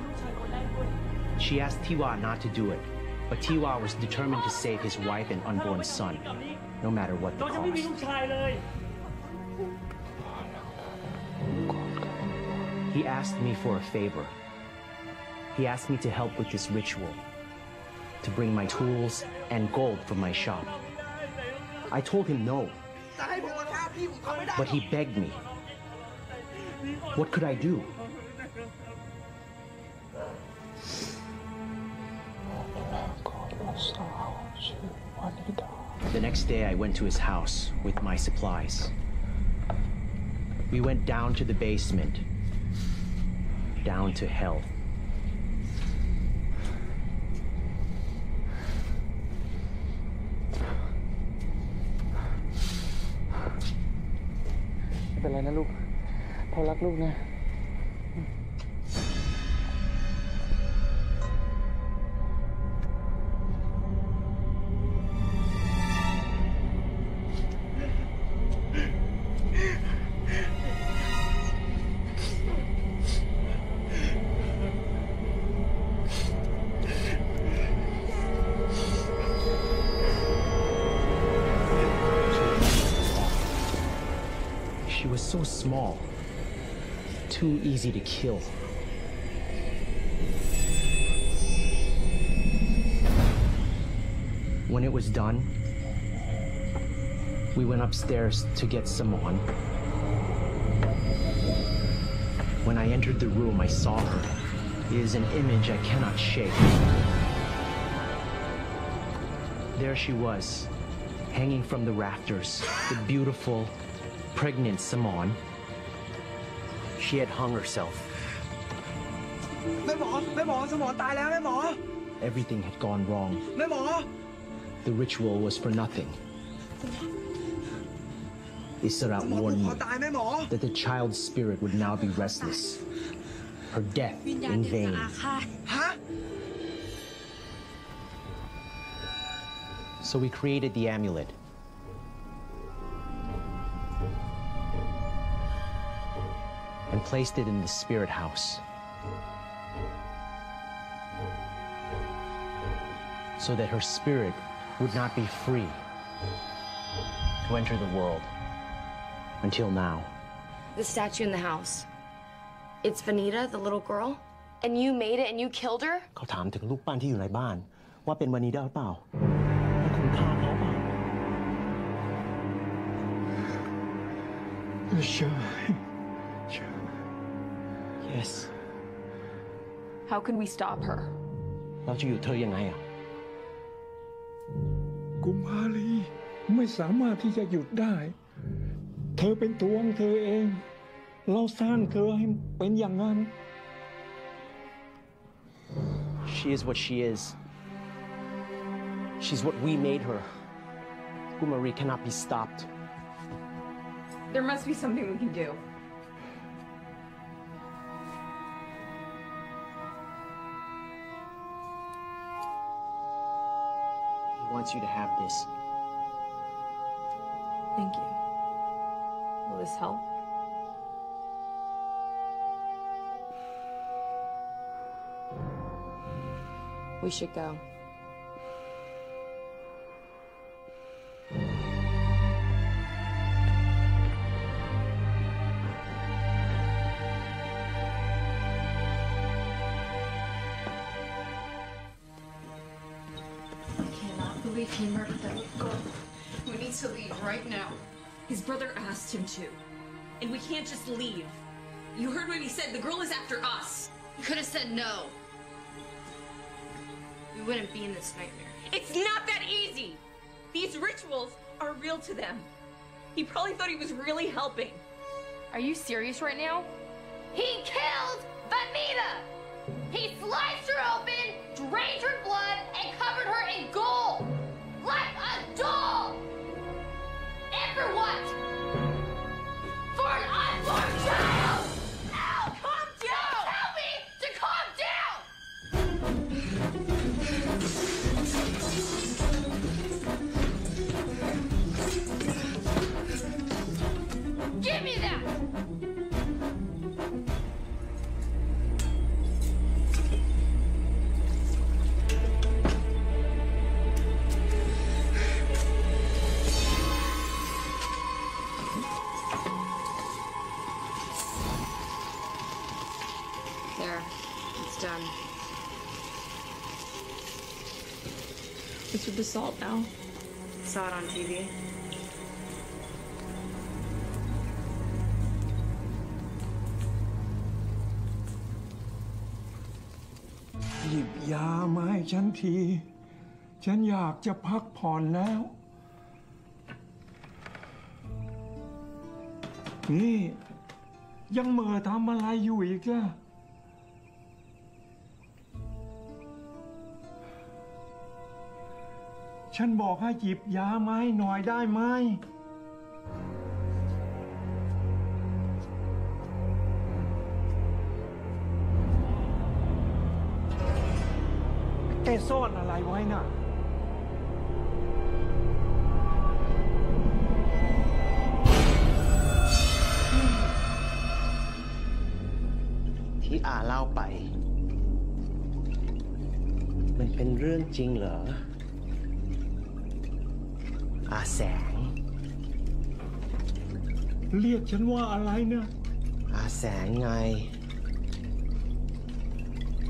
She asked Tiwa not to do it, but Tiwa was determined to save his wife and unborn son, no matter what the cost. He asked me for a favor. He asked me to help with this ritual, to bring my tools and gold from my shop. I told him no, but he begged me. What could I do? The next day I went to his house with my supplies. We went down to the basement, down to hell. She was so small, too easy to kill. When it was done, we went upstairs to get Simone. When I entered the room, I saw her. It is an image I cannot shake. There she was, hanging from the rafters, the beautiful, pregnant Simone. She had hung herself. Everything had gone wrong. The ritual was for nothing. Isra warned me that the child's spirit would now be restless. Her death in vain. So we created the amulet. And placed it in the spirit house, so that her spirit would not be free to enter the world until now. The statue in the house, it's Wanida, the little girl, and you made it and you killed her? Yes. How can we stop her? Kumari, she is what she is. She's what we made her. Kumari cannot be stopped. There must be something we can do. Wants you to have this. Thank you. Will this help? We should go. He murdered that little girl. We need to leave right now. His brother asked him to. And we can't just leave. You heard what he said. The girl is after us. You could have said no. We wouldn't be in this nightmare. It's not that easy. These rituals are real to them. He probably thought he was really helping. Are you serious right now? He killed Wanida! He sliced her open, drained her blood, and covered her in gold! Like a doll! And for what? For an unborn child! Ow! Calm down! Tell me to calm down! There, it's done. What's with the salt now? Saw it on TV.หยิบยามาให้ฉันทีฉันอยากจะพักผ่อนแล้วนี่ยังเหม่อทำอะไรอยู่อีกล่ะฉันบอกให้หยิบยามาให้หน่อยได้ไหมแกซ่อนอะไรไว้น่ะที่อาเล่าไปมันเป็นเรื่องจริงเหรออาแสงเรียกฉันว่าอะไรนะอาแสงไง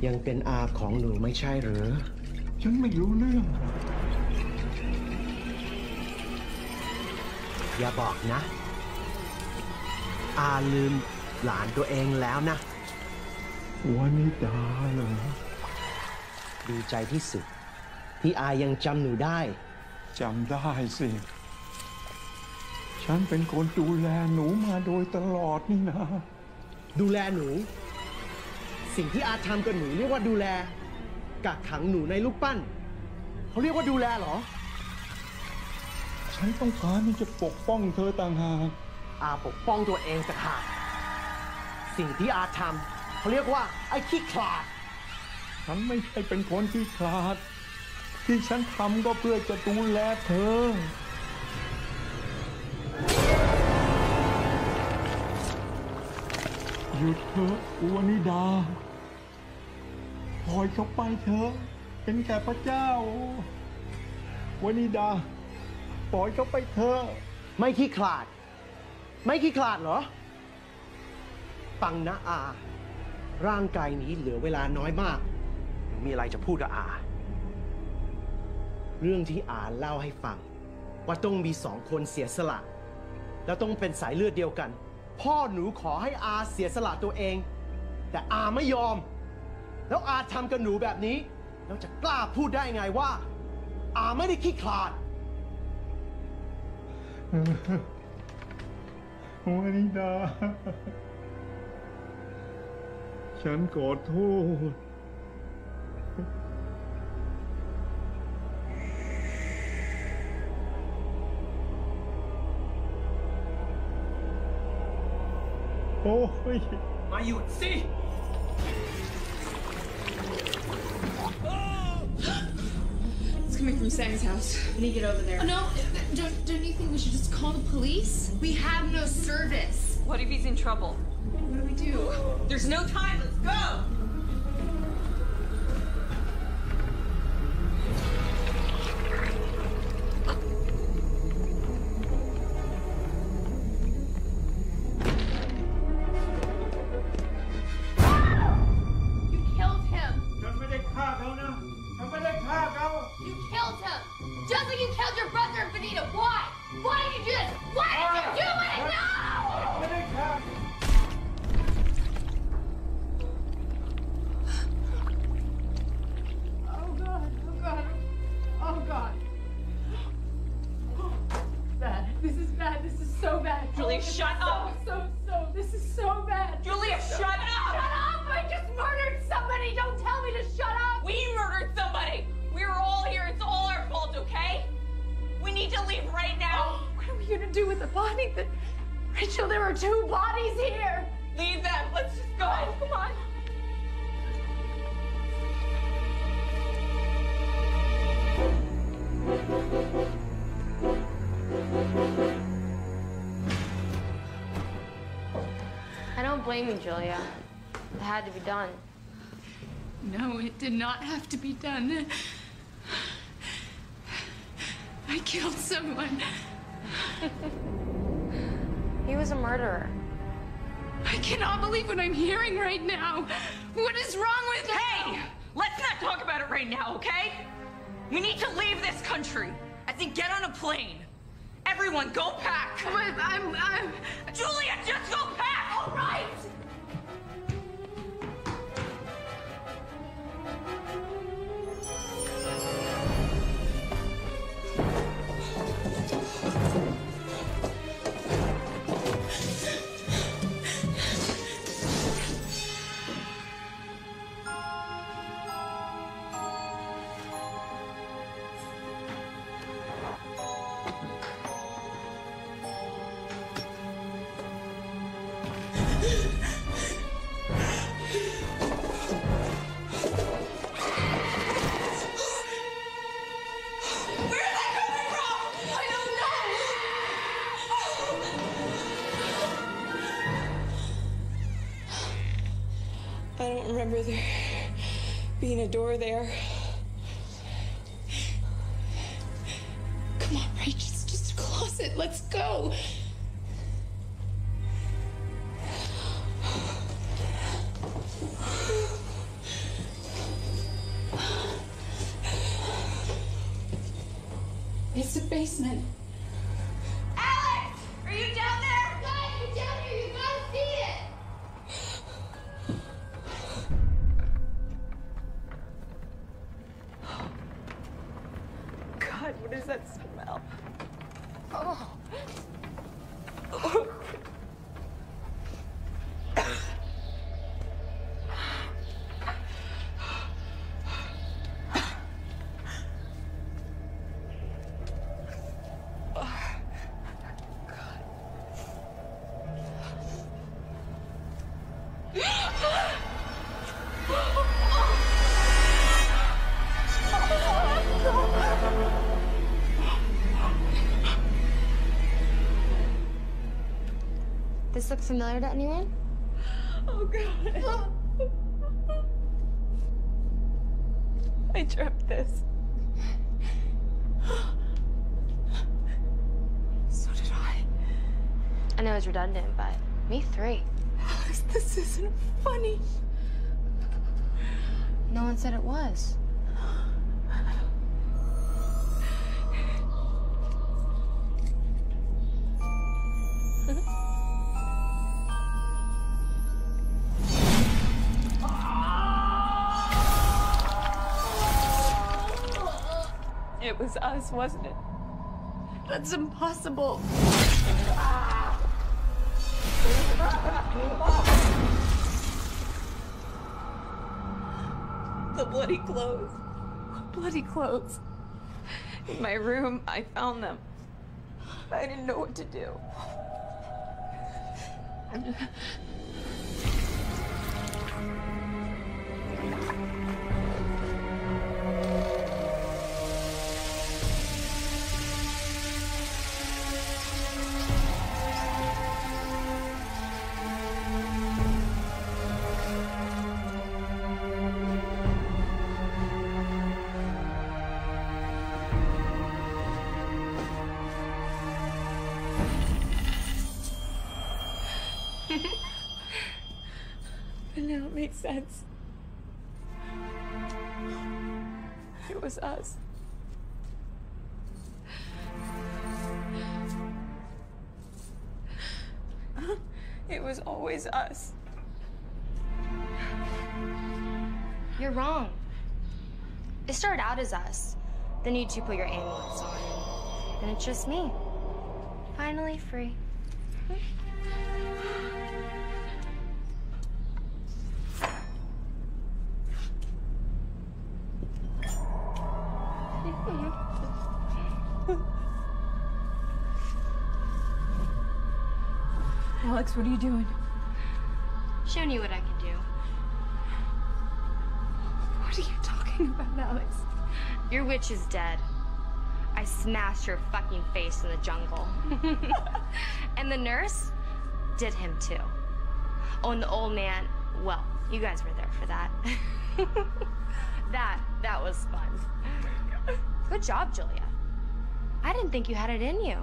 ยังเป็นอาของหนูไม่ใช่หรือฉันไม่รู้เรื่องอย่าบอกนะอาลืมหลานตัวเองแล้วนะวันนี้ตาเหรอดีใจที่สุดที่อายังจำหนูได้จำได้สิฉันเป็นคนดูแลหนูมาโดยตลอดนี่นะดูแลหนูสิ่งที่อาทำกับหนูเรียกว่าดูแลกักขังหนูในลูกปั้นเขาเรียกว่าดูแลเหรอฉันต้องการที่จะปกป้องเธอต่างหากอาปกป้องตัวเองต่างหากสิ่งที่อาทำเขาเรียกว่าไอ้ขี้ขลาดฉันไม่ใช่เป็นคนขี้ขลาดที่ฉันทำก็เพื่อจะดูแลเธอหยุดเถอะวานิดาปล่อยเขาไปเถอะเป็นแค่พระเจ้าวานิดาปล่อยเขาไปเถอะไม่ขี้ขลาดไม่ขี้ขลาดเหรอฟังนะอาร่างกายนี้เหลือเวลาน้อยมากมีอะไรจะพูดกับอาเรื่องที่อาเล่าให้ฟังว่าต้องมีสองคนเสียสละแล้วต้องเป็นสายเลือดเดียวกันพ่อหนูขอให้อาเสียสละตัวเองแต่อาไม่ยอมแล้วอาทำกับหนูแบบนี้แล้วจะกล้าพูดได้ไงว่าอาไม่ได้ขี้ขลาดวันนี้ดาฉันขอโทษมาหยุดสิIt's coming from Sam's house. We need to get over there. Oh, no, don't you think we should just call the police? We have no service. What if he's in trouble? What do we do? There's no time. Let's go. Blame me, Julia. It had to be done. No, it did not have to be done. I killed someone. He was a murderer. I cannot believe what I'm hearing right now. What is wrong with hey, you? Hey, let's not talk about it right now, okay? We need to leave this country. I think get on a plane. Everyone, go pack. I'm... Julia, just go pack, all right? There being a door there. Come on, Rach, it's just a closet. Let's go. It's a basement. Alex, are you down there? Guys, you're down here. You gotta see it. What is that smell? Oh. Does this look familiar to anyone? Oh, God. I dreamt this. So did I. I know it's redundant, but me three. Alex, this isn't funny. No one said it was. It was us, wasn't it? That's impossible. The bloody clothes. What bloody clothes? In my room, I found them. I didn't know what to do. Now it makes sense. It was us. It was always us. You're wrong. It started out as us. Then you two put your amulets on. And it's just me. Finally free. Alex, what are you doing? Showing you what I can do. What are you talking about, Alex? Your witch is dead. I smashed her fucking face in the jungle. And the nurse did him too. Oh, and the old man, well, you guys were there for that. That was fun. Good job, Julia. I didn't think you had it in you.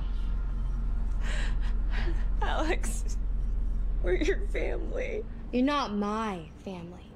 Alex, we're your family. You're not my family.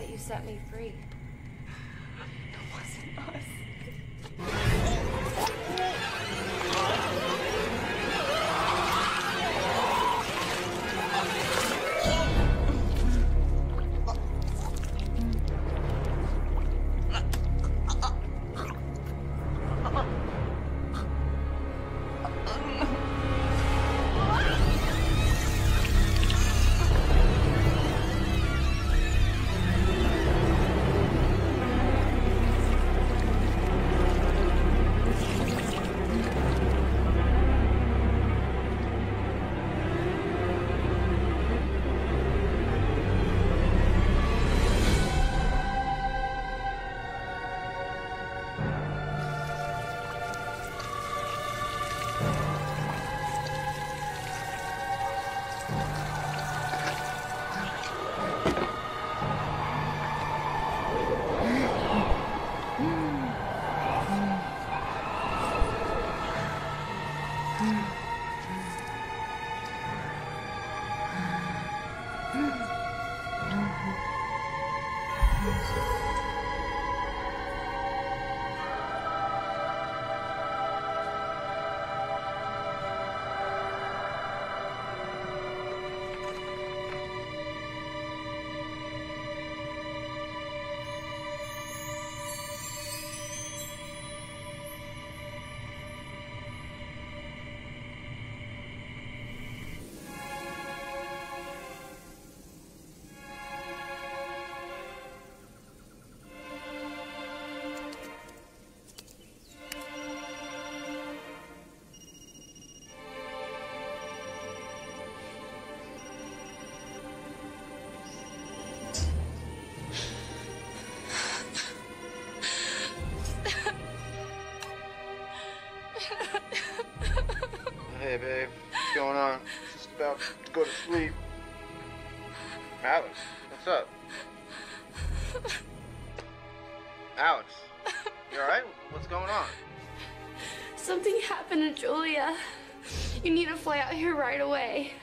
But you set me free. It wasn't us. babe. What's going on? Just about to go to sleep. Alex, what's up? Alex, you alright? What's going on? Something happened to Julia. You need to fly out here right away.